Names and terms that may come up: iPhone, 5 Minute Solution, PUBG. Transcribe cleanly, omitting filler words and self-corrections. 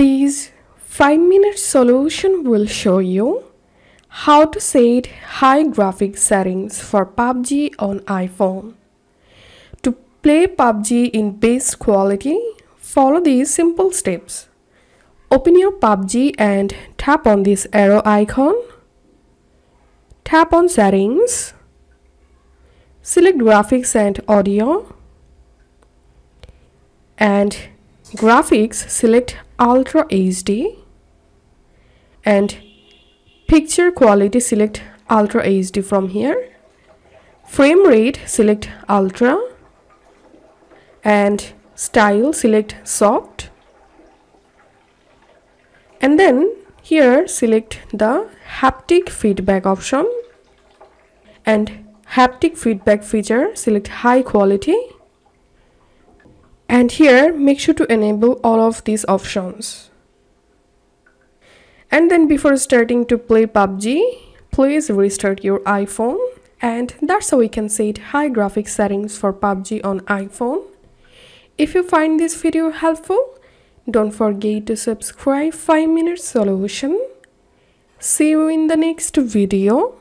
This 5-minute solution will show you how to set high graphics settings for PUBG on iPhone. To play PUBG in best quality, follow these simple steps. Open your PUBG and tap on this arrow icon. Tap on Settings. Select Graphics and Audio. And Graphics, select Ultra HD. And Picture Quality, select Ultra HD from here. Frame Rate, select Ultra. And Style, select Soft. And then here select the haptic feedback option. And haptic feedback feature, select high quality. And here make sure to enable all of these options. And then before starting to play PUBG, please restart your iPhone. And that's how we can set high graphics settings for PUBG on iPhone. If you find this video helpful, don't forget to subscribe 5 Minute Solution. See you in the next video.